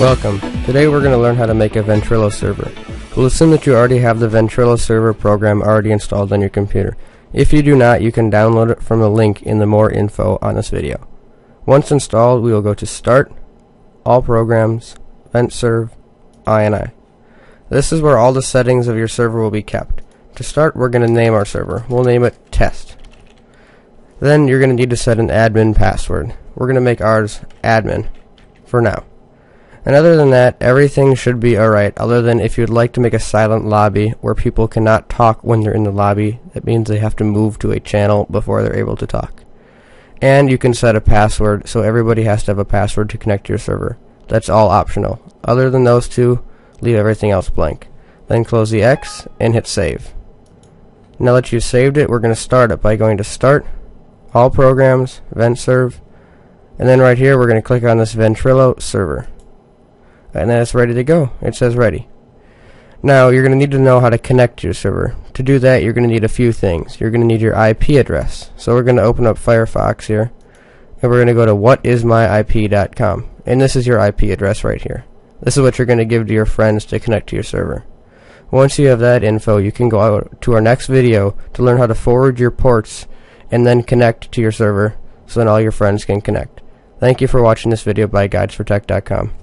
Welcome. Today we're going to learn how to make a Ventrilo server. We'll assume that you already have the Ventrilo server program already installed on your computer. If you do not, you can download it from the link in the more info on this video. Once installed, we will go to Start, All Programs, VentServe, INI. This is where all the settings of your server will be kept. To start, we're going to name our server. We'll name it Test. Then you're going to need to set an admin password. We're going to make ours admin for now. And other than that, everything should be alright, other than if you'd like to make a silent lobby where people cannot talk when they're in the lobby. That means they have to move to a channel before they're able to talk. And you can set a password, so everybody has to have a password to connect to your server. That's all optional. Other than those two, leave everything else blank. Then close the X and hit save. Now that you've saved it, we're going to start it by going to Start, All Programs, VentServe, and then right here we're going to click on this Ventrilo server. And then it's ready to go. It says ready. Now you're going to need to know how to connect to your server. To do that, you're going to need a few things. You're going to need your IP address. So we're going to open up Firefox here, and we're going to go to whatismyip.com. And this is your IP address right here. This is what you're going to give to your friends to connect to your server. Once you have that info, you can go out to our next video to learn how to forward your ports and then connect to your server so then all your friends can connect. Thank you for watching this video by guides4tech.com.